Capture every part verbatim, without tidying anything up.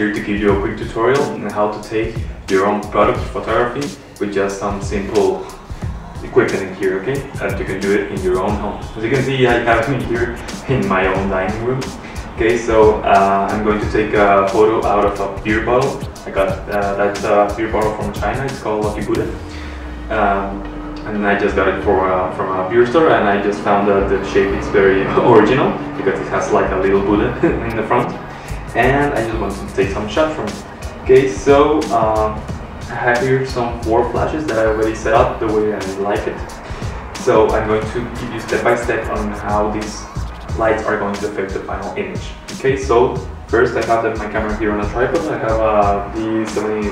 here to give you a quick tutorial on how to take your own product photography with just some simple equipment here, okay? And you can do it in your own home. As you can see, I have me here in my own dining room. Okay, so uh, I'm going to take a photo out of a beer bottle. I got uh, that uh, beer bottle from China. It's called Lucky Buddha. Um, and I just got it for, uh, from a beer store, and I just found that the shape is very original because it has like a little Buddha in the front. And I just wanted to take some shot from it. Okay, so um, I have here some four flashes that I already set up the way I like it. So I'm going to give you step by step on how these lights are going to affect the final image. Okay, so first I have my camera here on a tripod. I have a D seven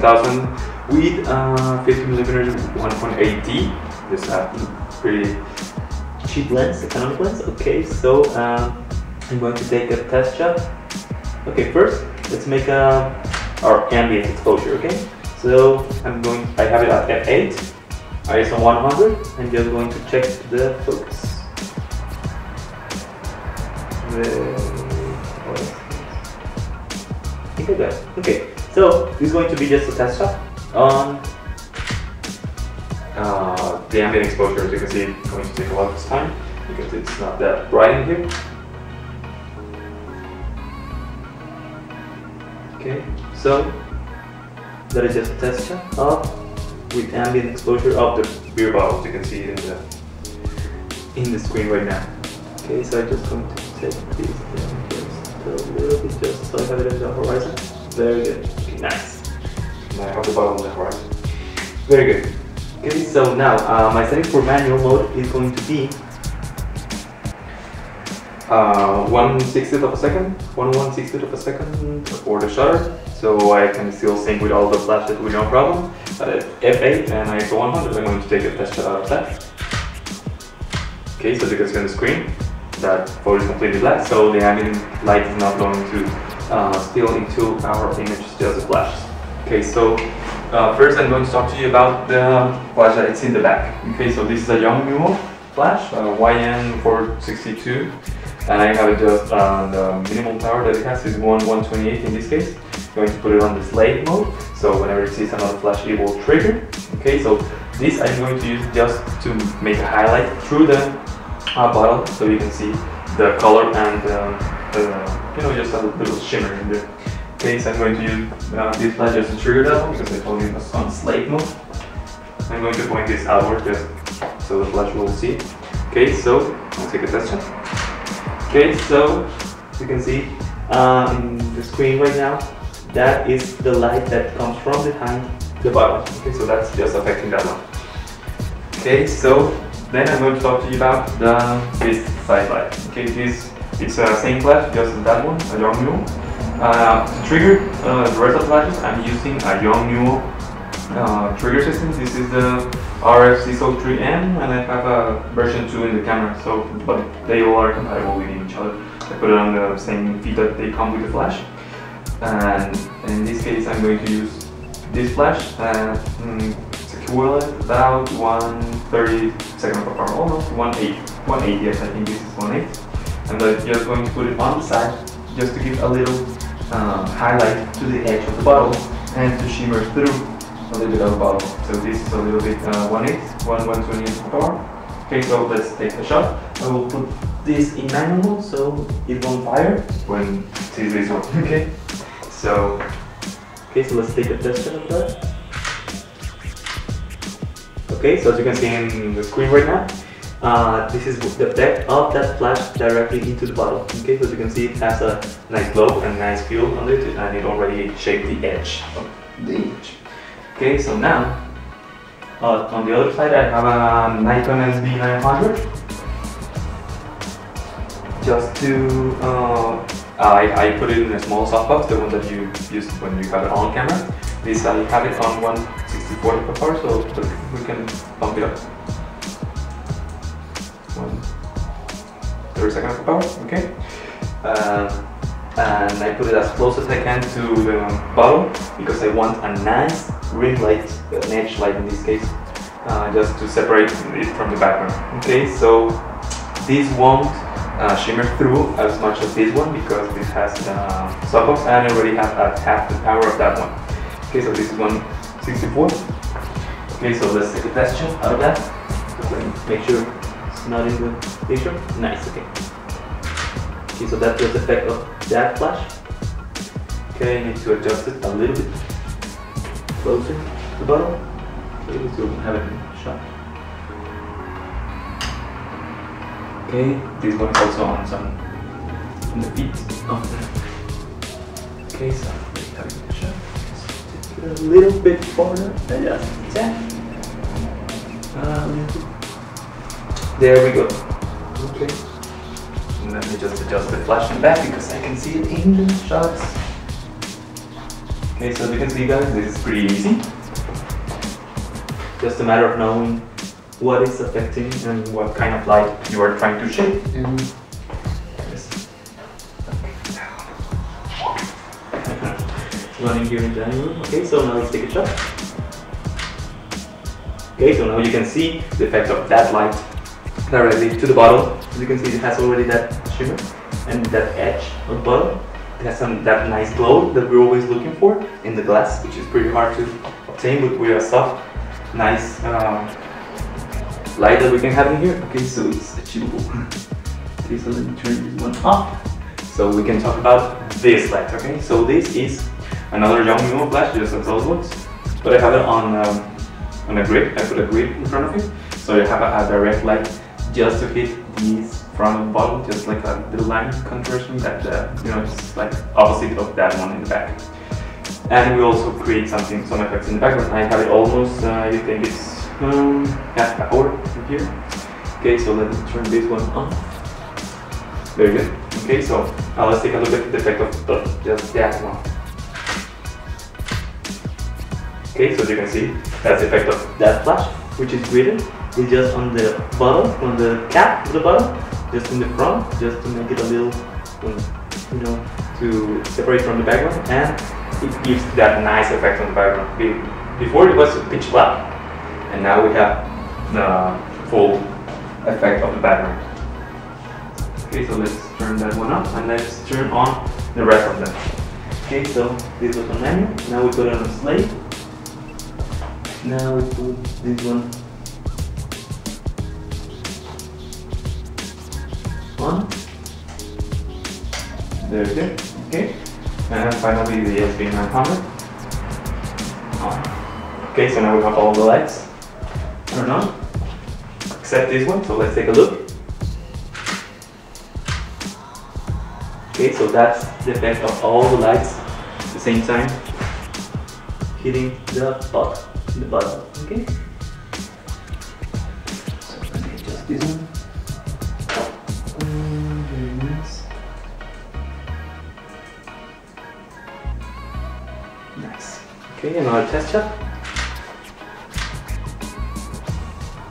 thousand with uh, fifty millimeter one point eight D. This is a pretty cheap lens, economic lens. Okay, so uh, I'm going to take a test shot. Okay, first let's make a our ambient exposure. Okay, so I'm going. I have it at F eight, I S O one hundred. I'm just going to check the focus. The, what is I think I got it. Okay, so this is going to be just a test shot on um, uh, the ambient exposure. As you can see, it's going to take a lot of time because it's not that bright in here. Okay, so that is just a test shot of with ambient exposure of the beer bottle. You can see it in the in the screen right now. Okay, so I'm just going to take this and just a little bit, just so I have it on the horizon. Very good. Okay, nice. Now I have the bottom on the horizon. Very good. Okay, so now uh, my setting for manual mode is going to be uh, one sixtieth of a second, one one sixtieth of a second for the shutter, so I can still sync with all the flashes with no problem. At F eight and I S O one hundred, I'm going to take a test shot out of that. Okay, so as you can see on the screen, that photo is completely black, so the ambient light is not going to uh, steal into our image, just a flash. Okay, so uh, first I'm going to talk to you about the flash that it's in the back. Okay, so this is a Yongnuo flash, uh, Y N four sixty-two, and I have it just on uh, the minimal power that it has is one one twenty-eight in this case. I'm going to put it on the slate mode, so whenever it sees another flash, it will trigger. Okay, so this I'm going to use just to make a highlight through the Uh, bottle, so you can see the color and uh, uh, you know, just a little shimmer in there. Okay, so I'm going to use uh, this flash just to trigger that one because I told you it was on slate mode. I'm going to point this outward just so the flash will see. Okay, so I'll take a test shot. Okay, so you can see uh, in the screen right now, that is the light that comes from behind the bottle. Okay, so that's just affecting that one. Okay, so then I'm going to talk to you about the, this side light. Okay, this it's the uh, same flash, just that one, a Yongnuo. Uh, to trigger uh, the rest of flashes, I'm using a Yongnuo uh, trigger system. This is the R F C three M, and I have a version two in the camera, so but they all are compatible with each other. I put it on the same feet that they come with the flash. And in this case, I'm going to use this flash. Uh, mm, Well, about one thirty-second per hour, almost one eighth. one eighth, yes, I think this is one eighth. And I'm just going to put it on the side just to give a little um, highlight to the edge of the bottle and to shimmer through a little bit of the bottle. So this is a little bit uh, one eighth, one one twentieth per hour. Okay, so let's take a shot. I will put this in manual so it won't fire when it sees this one. Okay, so, okay, so let's take a test shot of that. Okay, so as you can see in the screen right now, uh, this is the depth of that flash directly into the bottle. Okay, so as you can see, it has a nice glow and nice feel on it, and it already shaped the edge of the image. Okay, so now, uh, on the other side I have a Nikon S B nine hundred. Just to, uh, I, I put it in a small softbox, the one that you used when you got it on camera. This I have it on one sixty-fourth per hour, so we can bump it up. one thirty-second per hour, okay. Uh, and I put it as close as I can to the bottle because I want a nice ring light, an edge light in this case, uh, just to separate it from the background. Okay, so this won't uh, shimmer through as much as this one, because this has the softbox and I already have uh, half the power of that one. Okay, so this is one sixty-four. Okay, so let's take a test shot out of that. Just make sure it's not in the picture. Nice, okay. Okay, so that's the effect of that flash. Okay, I need to adjust it a little bit closer to the bottom. Okay, let's go and have it shot. Okay, this one also on some on the feet of the. Okay, so we're having a shot. Just take it a little bit further. Adjust. Um, there we go. Okay. And let me just adjust the flash in back because I can see it in the shots. Okay, so as you can see guys, this is pretty easy. Just a matter of knowing what is affecting and what kind of light you are trying to shape. And yes. Okay. Running here in the dining room. Okay, so now let's take a shot. Okay, so now you can see the effect of that light directly to the bottle. As you can see, it has already that shimmer and that edge on the bottle. It has some, that nice glow that we're always looking for in the glass, which is pretty hard to obtain, but we are soft, nice um, light that we can have in here. Okay, so it's achievable. Okay, so let me turn this one off so we can talk about this light. Okay, so this is another Yongnuo flash, just a close box, but I have it on um, on a grid. I put a grid in front of it, so I have a, a direct light just to hit these from the bottom, just like a little line conversion that uh, you know, just like opposite of that one in the back. And we also create something, some effects in the background. I have it almost. Uh, you think it's um, half an hour in here. Okay, so let's turn this one on. Very good. Okay, so now let's take a look at the effect of the, just that one. Okay, so as you can see, that's the effect of that flash, which is gridded. It's just on the bottom, on the cap of the bottom. Just in the front, just to make it a little, you know, to separate from the background, and it gives that nice effect on the background. Before it was pitch black, and now we have the full effect of the background. Okay, so let's turn that one up, and let's turn on the rest of them. Okay, so this was on manual, now we put it on a slate. Now we put this one on. There we go. Okay. And finally the S B nine hundred. On. Okay, so now we have all the lights turned on, except this one, so let's take a look. Okay, so that's the effect of all the lights at the same time hitting the bottom. The bottom. Okay. So let me adjust this one. Okay, another test shot.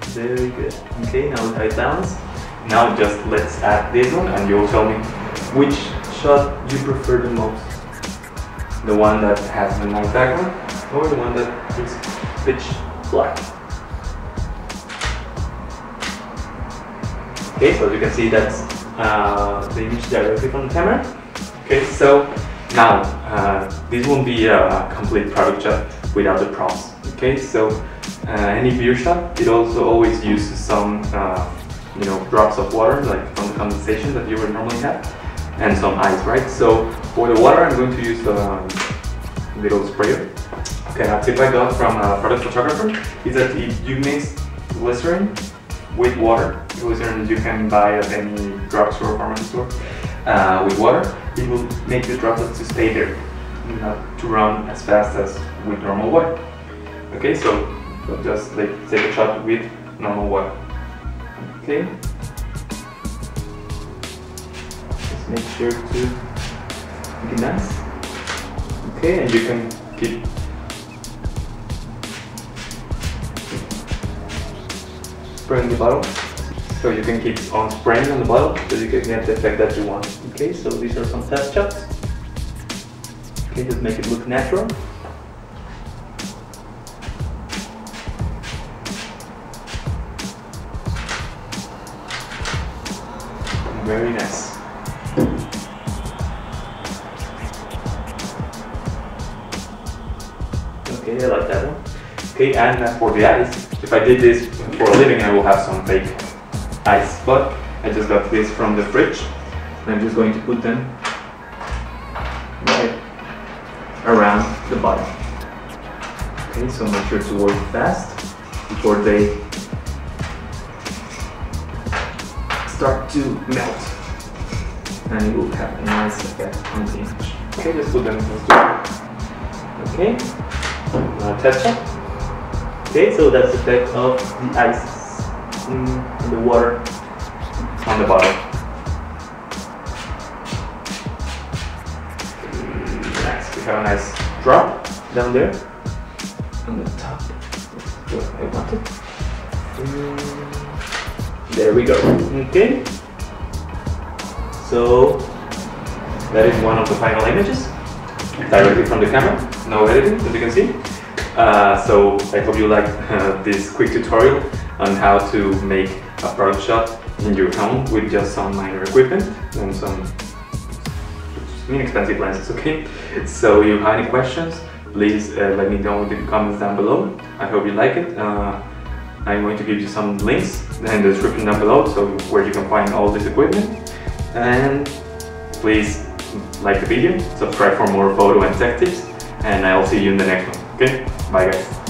Very good. Okay, now we have it balanced. Now just let's add this one and you'll tell me which shot you prefer the most. The one that has the nice background or the one that is pitch black. Okay, so as you can see, that's uh, the image directly from the camera. Okay, so now, uh, this won't be a complete product shot without the prompts. Okay, so uh, any beer shot, it also always uses some, uh, you know, drops of water, like from the condensation that you would normally have, and some ice, right? So for the water, I'm going to use a little sprayer. Okay, a tip I got from a product photographer is that if you mix glycerin with water, glycerin you can buy at any drugstore or pharmacy store. Uh, with water, it will make the droplets to stay there, not to run as fast as with normal water. Okay, so just like take a shot with normal water. Okay, just make sure to make it nice. Okay, and you can keep. Spraying the bottle. So you can keep on spraying on the bottle so you can get the effect that you want. Okay, so these are some test shots. Okay, just make it look natural. Very nice. Okay, I like that one. Okay, and uh, for the eyes, if I did this for a living, I will have some fake eyes, but I just got this from the fridge, and I'm just going to put them right around the bottom. Okay, so make sure to work fast before they start to melt, and it will have a nice effect on the image. Okay, let's put them in the okay, uh, test check. Okay, so that's the effect of the ice in the water on the bottom. Nice, we have a nice drop down there on the top. That's what I wanted. There we go. Okay, so that is one of the final images directly from the camera, no editing, as you can see. Uh, so I hope you liked uh, this quick tutorial on how to make a product shot in your home with just some minor equipment and some inexpensive lenses, okay? So if you have any questions, please uh, let me know in the comments down below. I hope you like it. Uh, I'm going to give you some links in the description down below, so where you can find all this equipment. And please like the video, subscribe for more photo and tech tips, and I'll see you in the next one, okay? Bye guys.